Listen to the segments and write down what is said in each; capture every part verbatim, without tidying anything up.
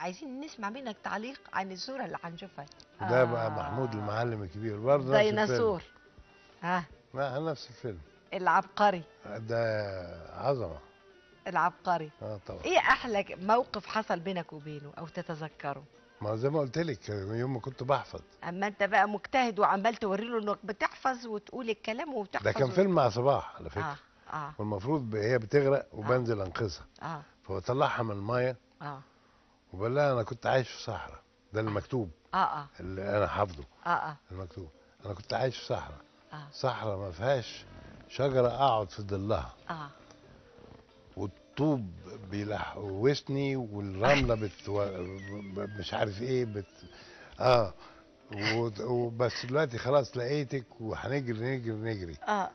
عايزين نسمع منك تعليق عن الصوره اللي هنشوفها. ده بقى محمود المعلم الكبير برضه ديناصور. ها لا نفس الفيلم العبقري ده، عظمه العبقري. اه طبعا. ايه احلى موقف حصل بينك وبينه او تتذكره؟ ما زي ما قلت لك يوم ما كنت بحفظ. اما انت بقى مجتهد وعمال توري له انك بتحفظ وتقول الكلام وبتحفظ. ده كان فيلم مع صباح على فكره. اه اه والمفروض هي بتغرق وبنزل آه. انقذها. اه فبطلعها من الميه. اه وبقول لها انا كنت عايش في صحراء، ده المكتوب. اه اه اللي انا حافظه. اه اه المكتوب انا كنت عايش في صحراء. اه صحراء ما فيهاش شجره اقعد في ظلها. اه والطوب بيلحوسني والرمله بت مش عارف ايه بت اه وبس دلوقتي خلاص لقيتك وهنجري نجري نجري. اه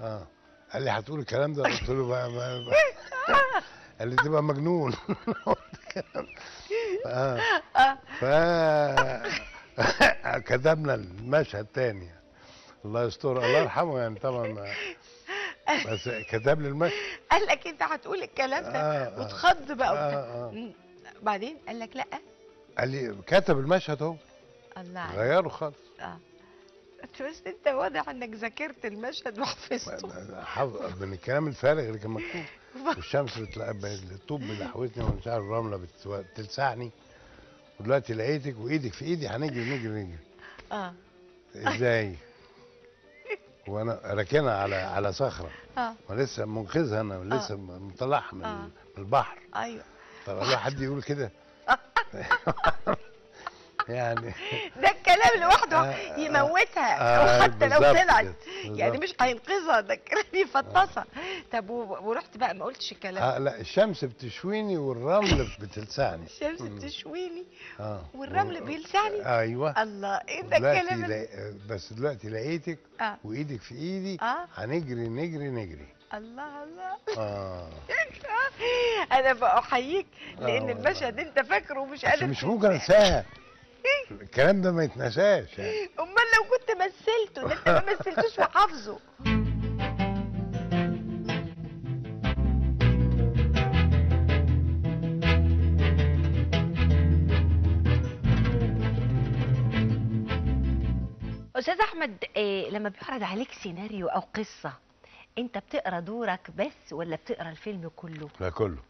اه قال لي هتقول الكلام ده؟ قلت له بقى, بقى, بقى. قال لي تبقى مجنون. اه ف كتبنا المشهد تاني الله يستر الله يرحمه يعني طبعا، بس كتب لي المشهد. قال لك انت هتقول الكلام ده؟ آه واتخض بقى. آه آه بعدين قال لك لا، قال لي كتب المشهد اهو. الله غيره خالص. اه بس انت واضح انك ذاكرت المشهد وحفظته. حافظ من الكلام الفارغ اللي كان مكتوب. والشمس الطوب بتلحوسني ومش عارف الرمله بتلسعني ودلوقتي لقيتك وايدك في ايدي هنجري نجري نجري. اه ازاي؟ وانا راكنها على على صخره. اه ولسه منقذها انا لسه مطلعها من آه. البحر. ايوه طب لو حد يقول كده يعني ده الكلام لوحده آه يموتها آه حتى لو طلعت يعني مش هينقذها، ده الكلام يفطسها. آه طب ورحت بقى ما قلتش الكلام؟ آه لا الشمس بتشويني والرمل بتلسعني. الشمس بتشويني آه والرمل بيلسعني. آه ايوه الله ايه ده الكلام. لا... بس دلوقتي لقيتك آه وايدك في ايدي هنجري آه نجري نجري. الله الله آه. انا بأحييك لان آه المشهد انت فاكره ومش قادر، مش ممكن انساها. الكلام ده ما يتنساش يعني. امال لو كنت مثلته؟ ده انت ما مثلتوش وحافظه. استاذ احمد، إيه لما بيعرض عليك سيناريو او قصه انت بتقرا دورك بس ولا بتقرا الفيلم كله؟ لا كله.